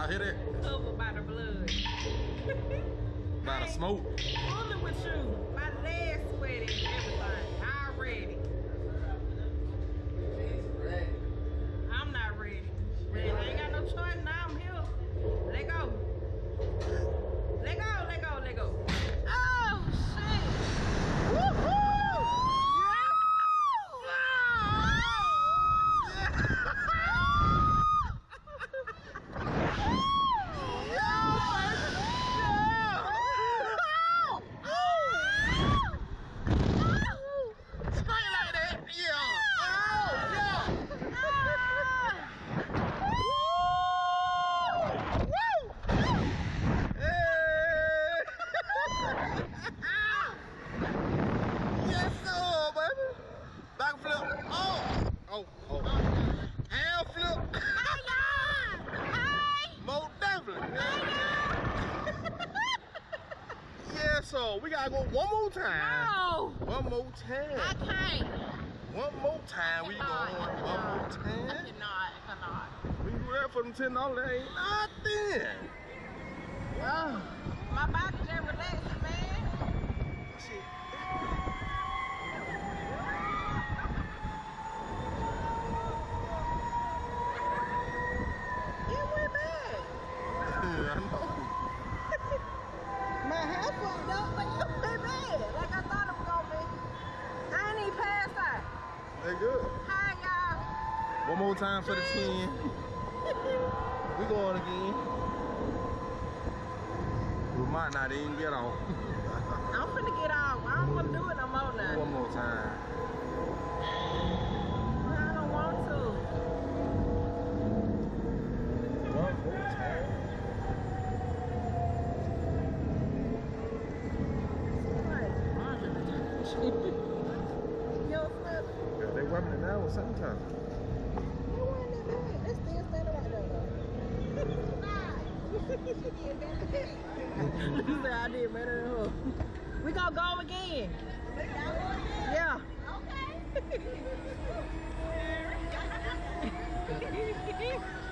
y'all hear that? Covered by the blood. By the smoke. Fooling with you. My legs sweating and everything. Already. She's ready. I'm not ready. I ain't got no choice. Now I'm here. Let go. Let go, let go, let go. Oh, shit. Woo-hoo! $10, that ain't nothing. Wow. My body just relaxed, man. Shit. It went back. I know. My hair fucked up, but it went bad. Like I thought it was gonna be. I ain't even passed out. They good. Hi, y'all. One more time for the 10. We going again. We might not even get off. I'm finna get off. I don't wanna do it no more now. One more time. I don't want to. One more time. Yo, what's up? They rubbing it now or something time? I did better than her. We gonna go again. Yeah. Okay.